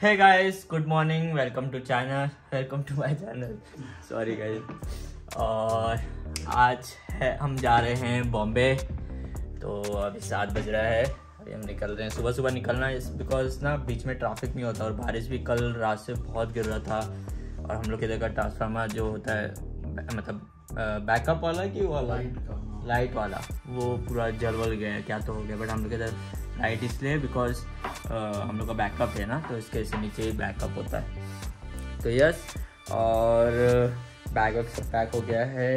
Hey guys, good morning. Welcome to my channel. Sorry guys. और आज है हम जा रहे हैं बॉम्बे। तो अभी 7 बज रहा है, अभी हम निकल रहे हैं। सुबह सुबह निकलना है बिकॉज ना बीच में ट्रैफिक नहीं होता, और बारिश भी कल रात से बहुत गिर रहा था। और हम लोग इधर का ट्रांसफार्मर जो होता है, मतलब बैकअप वाला कि वाला लाइट वाला, वो पूरा जलवल गया क्या तो हो गया। बट हम लोग इधर लाइट इसलिए बिकॉज हम लोग का बैकअप है ना, तो इसके ऐसे नीचे ही बैकअप होता है। तो यस, और बैग वैग सब पैक हो गया है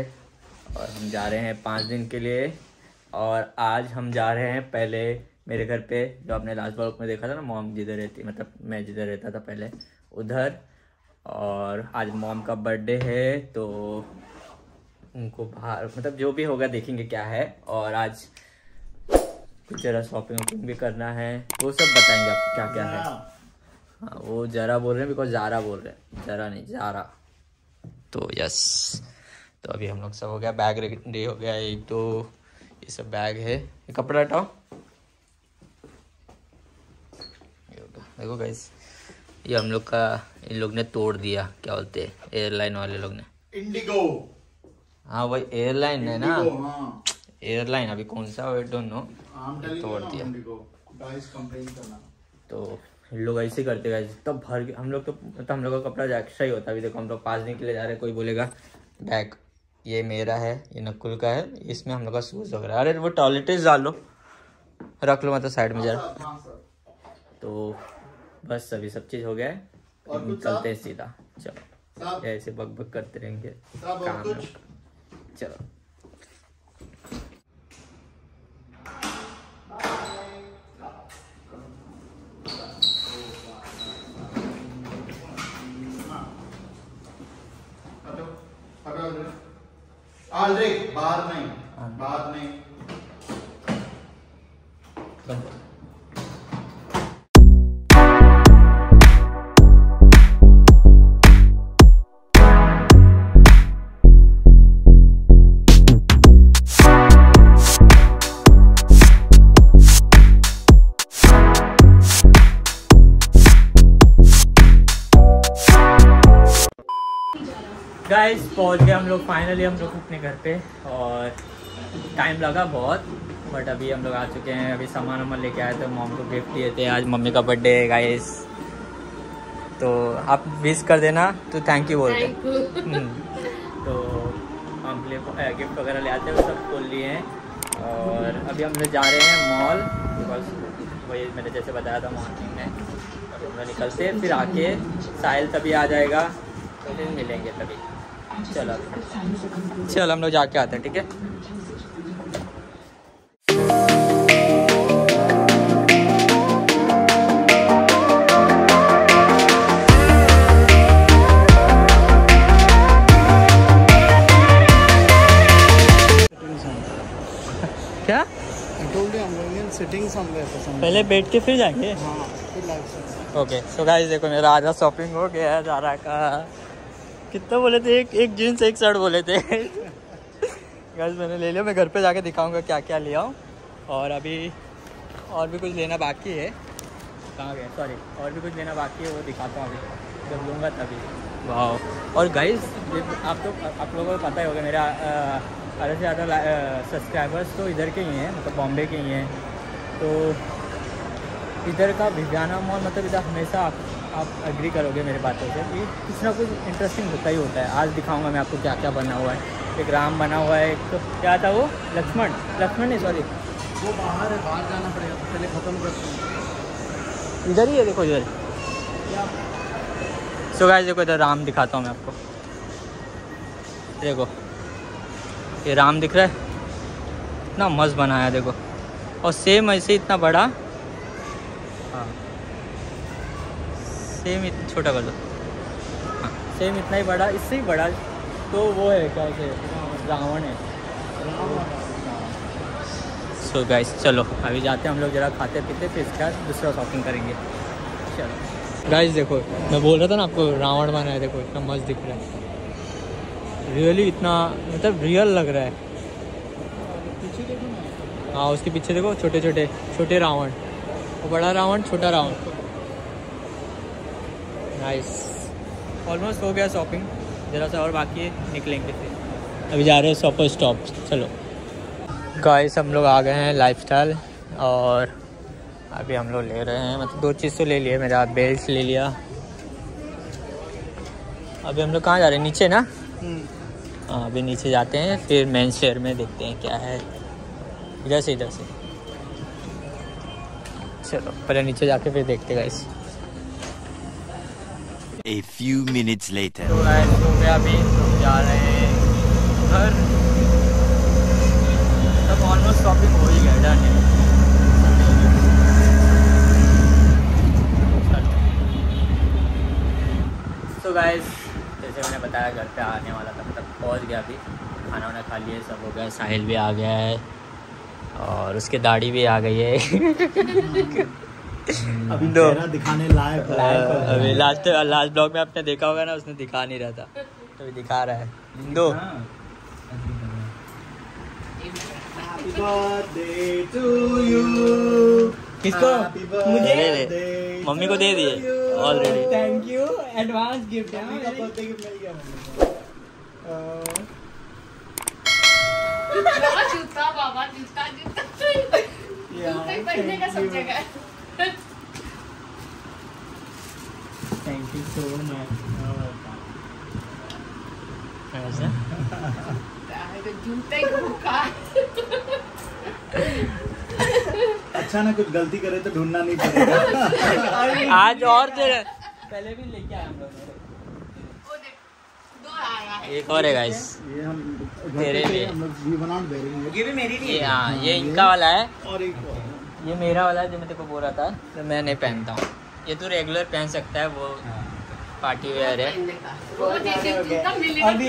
और हम जा रहे हैं 5 दिन के लिए। और आज हम जा रहे हैं पहले मेरे घर पे, जो आपने लास्ट ब्लॉग में देखा था ना, मॉम जिधर रहती, मतलब मैं जिधर रहता था पहले, उधर। और आज मॉम का बर्थडे है, तो उनको बाहर, मतलब जो भी होगा देखेंगे क्या है। और आज कुछ जरा शॉपिंग भी करना है, वो सब बताएंगे आपको क्या क्या है। हाँ, वो जरा बोल रहे हैं बिकॉज ज़ारा बोल रहे हैं, जरा नहीं ज़ारा। तो यस, तो अभी हम लोग सब हो गया, बैग रेडी हो गया। एक तो ये सब बैग है, ये कपड़ा हटाओ, देखो गाइस, ये हम लोग का इन लोग ने तोड़ दिया, क्या बोलते हैं एयरलाइन वाले लोग ने, इंडिगो। हाँ वही एयरलाइन है ना। हाँ। एयरलाइन अभी कौन सा आई डोंट नो, तोड़ दिया। गाइस कंप्लेंट करना, तो इन लोग ऐसे करते गाइस। तब भर के हम लोग, तो हम लोग का कपड़ा एक्स्ट्रा ही होता है। अभी देखो हम लोग 5 दिन के लिए जा रहे हैं, कोई बोलेगा बैग ये मेरा है, ये नकुल का है, इसमें हम लोग का शूज वगैरह। अरे वो टॉयलेट डाल लो, रख लो, मतलब साइड में जरा। तो बस अभी सब चीज हो गया है, निकलते हैं सीधा। चलो ऐसे बकबक करते रहेंगे काम। चलो बाहर नहीं, बाहर नहीं। गाइस पहुंच गए हम लोग फाइनली, हम लोग अपने घर पे। और टाइम लगा बहुत, बट अभी हम लोग आ चुके हैं। अभी सामान वामान लेके आए थे, मॉम को गिफ्ट दिए थे। आज मम्मी का बर्थडे है गाइस, तो आप विश कर देना, तो थैंक यू बोल दे। तो हम गिफ्ट वगैरह ले आते हैं, वो सब खोल लिए हैं। और अभी हम लोग जा रहे हैं मॉल, बिकॉज वही मैंने जैसे बताया था मॉर्निंग में। अभी हम लोग निकलते हैं, फिर आके साहिल तभी आ जाएगा, फिर मिलेंगे तभी। चलो चलो हम लोग जाके आते हैं, ठीक है। क्या पहले बैठ के फिर जाएंगे? ओके। सो गाइस देखो मेरा आधा शॉपिंग हो गया है। ज़ारा का कितना बोले थे, एक जीन्स एक शर्ट बोले थे। गाइस मैंने ले लिया, मैं घर पे जाके दिखाऊंगा क्या क्या लिया हूँ। और अभी और भी कुछ लेना बाकी है, कहाँ गया, सॉरी, और भी कुछ लेना बाकी है, वो दिखाता हूँ अभी जब लूँगा तभी। वाह। और गाइस आप लोगों को पता ही होगा, मेरा आधे से ज़्यादा सब्सक्राइबर्स तो इधर के ही हैं, मतलब बॉम्बे के ही हैं। तो इधर का भिवाना मॉल, मतलब इधर हमेशा आप एग्री करोगे मेरे बातों से कि कुछ ना कुछ इंटरेस्टिंग होता ही होता है। आज दिखाऊंगा मैं आपको क्या क्या बना हुआ है। एक राम बना हुआ है, एक तो क्या था वो लक्ष्मण नहीं, सॉरी वो बाहर है, बाहर जाना पड़ेगा, पहले ख़त्म कर। इधर ही है, देखो इधर। सो गाइस देखो इधर राम दिखाता हूँ मैं आपको, देखो ये राम दिख रहा है, इतना मस्त बनाया देखो। और सेम ऐसे इतना बड़ा, हाँ सेम इतना छोटा कर दो, हाँ सेम इतना ही बड़ा, इससे ही बड़ा तो वो है क्या से रावण है। सो गाइस चलो अभी जाते हैं हम लोग, जरा खाते पीते फिर इसका दूसरा शॉपिंग करेंगे। चलो गाइस देखो मैं बोल रहा था ना आपको, रावण बना है देखो, इतना मस्त दिख रहा है रियली, इतना मतलब रियल लग रहा है। हाँ उसके पीछे देखो छोटे छोटे रावण, वो बड़ा रावण छोटा रावण। नाइस। ऑलमोस्ट हो गया शॉपिंग, ज़रा सा और बाकी है, निकलेंगे फिर। अभी जा रहे हैं शॉपर स्टॉप। चलो गाइस हम लोग आ गए हैं लाइफस्टाइल और अभी हम लोग ले रहे हैं, मतलब दो चीज़ तो ले लिए, मेरा बेल्ट ले लिया। अभी हम लोग कहाँ जा रहे हैं? नीचे ना, हाँ अभी नीचे जाते हैं, फिर मेन स्टोर में देखते हैं क्या है। इधर से चलो पहले नीचे जाके फिर देखते हैं guys. A few minutes later. तो गाइस सुबह अभी जा रहे हैं घर। तब ऑलमोस्ट शॉपिंग हो ही गया डन। तो गाइस जैसे मैंने बताया घर पे आने वाला था, मतलब पहुंच गया। अभी खाना वाना खा लिया, सब हो गया। साहिल भी आ गया है और उसके दाढ़ी भी आ गई है। अभी चेहरा दिखाने लायक अभी लास्ट ब्लॉग में आपने देखा होगा ना, उसने दिखा नहीं रहा था, तो अभी दिखा रहा है। इंदो किसको? मुझे मम्मी को दे दिए already. Thank you, advance gift है, बर्थडे गिफ्ट मिल गया। जूता बाबा, जूता Thank you so much. अच्छा ना कुछ गलती करे तो ढूंढना नहीं पड़ेगा। आज और पहले भी लेके आया हम लोग, एक और है गाइस। ये हम तेरे लिए ये भी मेरी लिए, हाँ ये इनका वाला है और एक ये मेरा वाला है जो मैं तेरे को बोल रहा था तो मैं नहीं पहनता हूँ। ये तो रेगुलर पहन सकता है, वो पार्टी वेयर है। अभी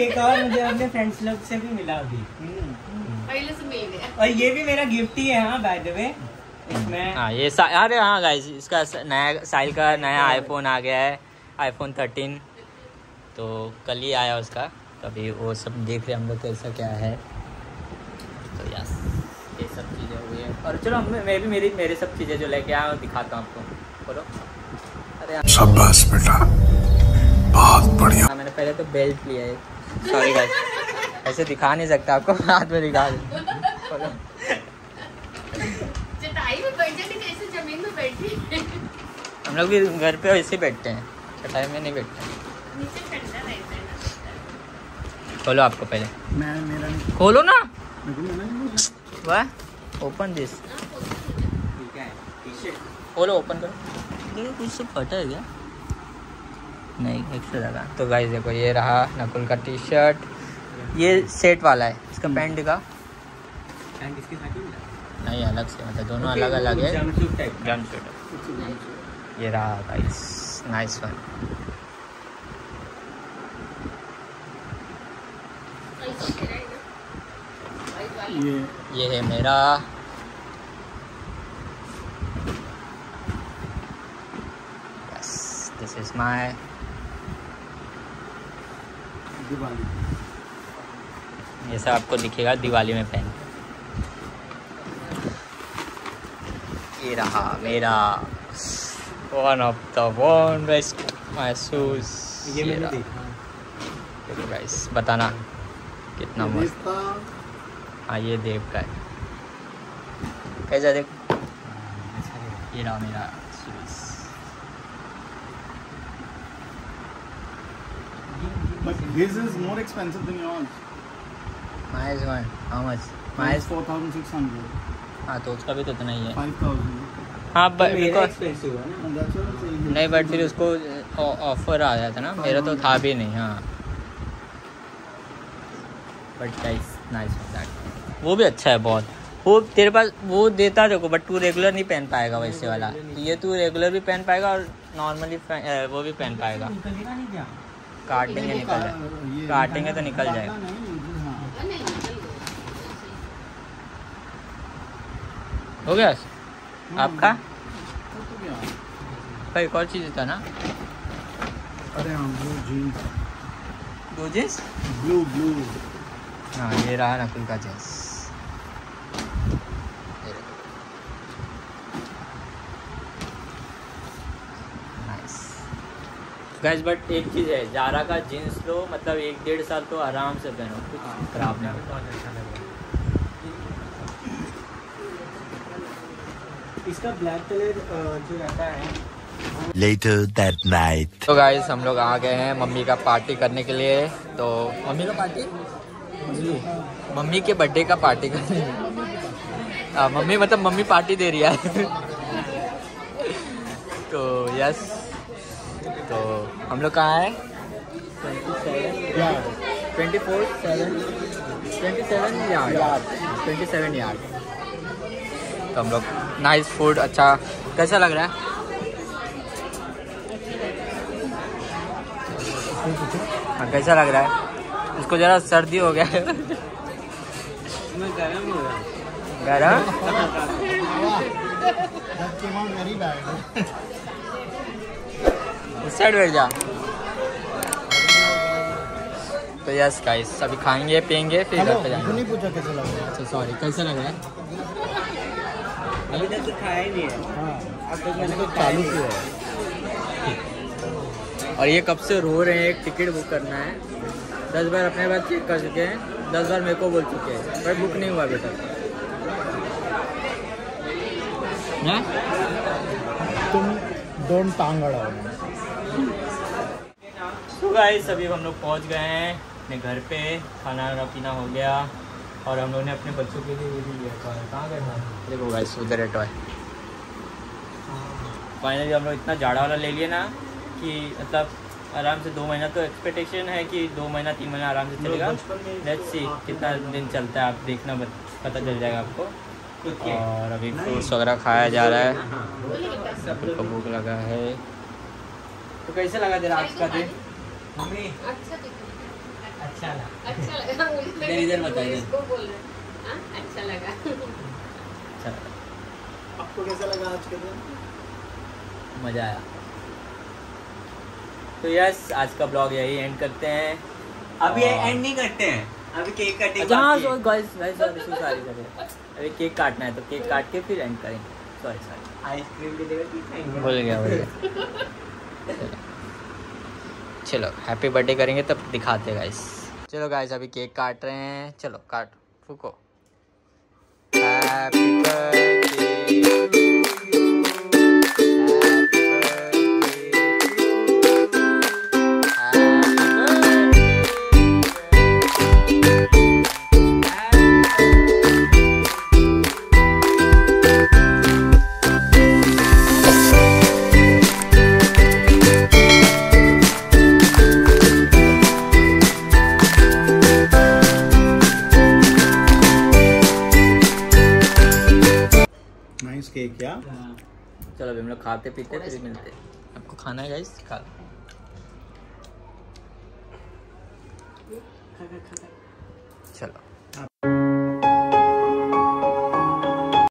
एक और मुझे अपने फ्रेंड्स लोग से भी मिला अभी, और ये भी मेरा गिफ्ट ही है। हाँ बाय द वे इसमें ये अरे हाँ गाइस, इसका नया साहिल का नया आईफोन आ गया है, आईफोन 13। तो कल ही आया उसका, कभी वो सब देख रहे हम लोग कैसा क्या है। तो यस ये सब चीज़ें हुई है। और चलो मैं भी मेरी सब चीज़ें जो लेके आया दिखाता हूँ आपको। बोलो शाबाश बेटा, बहुत बढ़िया। मैंने पहले तो बेल्ट लिया है, सॉरी गाइस ऐसे दिखा नहीं सकता आपको, बाद में दिखा दूं। बोलो चटाई में बैठ जाती, कैसे जमीन में बैठी। हम लोग भी घर पे ऐसे बैठते हैं, चटाई में नहीं बैठते, नीचे ठंडा रहता है। खोलो आपको पहले, मैं मेरा नहीं खोलो ना, वाह ओपन दिस, ठीक है टी-शर्ट खोलो, ओपन करो। कुछ सब फटा है क्या? नहीं एक्स्ट्रा लगा। तो गाइस देखो ये रहा नकुल का टी शर्ट, ये सेट वाला है। इसका पैंट का पैंट इसके साथ ही मिला, नहीं अलग से, मतलब दोनों अलग अलग है। जंपसूट ये रहा गाइस, नाइस वन। ये है मेरा, This is my दिवाली, ये सब आपको दिखेगा दिवाली में पहन। ये रहा मेरा one of the one best my shoes। ये मैंने देखा देखो guys, बताना कितना मस्त। हाँ ये देव का है, कैसा देखो। ये रहा मेरा shoes, but this is more expensive than yours. My is one. How much? My is 4,600. हाँ तो उसका भी तो इतना ही है। 5,000. हाँ but expensive है ना? नहीं but फिर उसको ऑफर आ जाता ना, मेरा तो था भी नहीं। हाँ but guys nice one that, वो भी अच्छा है बहुत। वो तेरे पास वो देता देखो, बट तू रेगुलर नहीं पहन पाएगा वैसे वाला। ये तू रेगुलर भी पहन पाएगा और नॉर्मली वो भी पहन पाएगा। काटेंगे निकल जाए, काटेंगे तो निकल जाएगा। हो गया आपका? तो एक और चीज़ था ना, अरे हाँ ब्लू जीन्स, दो जीन्स ब्लू। हाँ ये रहा नकुल का जीन्स, गाइस। बट एक चीज़ है, जारा का जीन्स लो, मतलब 1-1.5 साल तो आराम से पहनो, कुछ खराब नहीं होगा। इसका ब्लैक कलर जो रहता है। Later that night. तो गाइस हम लोग आ गए हैं मम्मी का पार्टी करने के लिए। तो मम्मी का पार्टी, मम्मी के बर्थडे का पार्टी करने, मम्मी मतलब मम्मी पार्टी दे रही है। तो यस, तो हम लोग कहाँ है? 27 यार्ड। तो हम लोग नाइस फूड। अच्छा कैसा लग रहा है? हाँ कैसा लग रहा है? इसको ज़रा सर्दी हो गया है। गरम उस साइड बैठ जा। तो यस गाइस अभी खाएंगे पियेंगे फिर घर पे जाएंगे। अच्छा सॉरी, कैसा लग रहा है? अभी तक तो खाया ही नहीं है, अब तक मैंने चालू किया है। और ये कब से रो रहे हैं, एक टिकट बुक करना है। 10 बार अपने बार चेक कर चुके हैं, 10 बार मेरे को बोल चुके हैं, पर बुक नहीं हुआ अभी तक। तुम डोंट टांग अड़ाओ। तो गाइस अभी हम लोग पहुंच गए हैं अपने घर पे, खाना पीना हो गया और हम लोग ने अपने बच्चों के लिए भी लिया। कहाँ गए? देखो गाइस उधर है टॉय। फाइनली हम लोग इतना जाड़ा वाला ले लिया ना कि मतलब आराम से 2 महीना तो एक्सपेक्टेशन है कि 2-3 महीना आराम से चलेगा। लेट्स सी कितना दिन चलता है, आप देखना पता चल जाएगा आपको। और अभी फ्रूट्स वगैरह खाया जा रहा है, भूख लगा है। तो कैसे लगा तेरा आज का दिन? अच्छा लगा। आपको कैसा लगा आज का दिन? मज़ा आया। तो यस आज का ब्लॉग यही एंड करते हैं। अभी एंड नहीं करते हैं, अभी केक कटिंग। अभी केक काटना है तो केक काट के फिर एंड करेंगे। सॉरी आइसक्रीम भी देगा, भूल गया। चलो हैप्पी बर्थडे करेंगे तब दिखाते हैं गाइस। चलो गाइस अभी केक काट रहे हैं, चलो काट फूको। हैप्पी बर्थडे क्या? चलो अभी हम लोग खाते पीते फिर मिलते हैं। आपको खाना है गाइस? खा खा खा खा। चलो।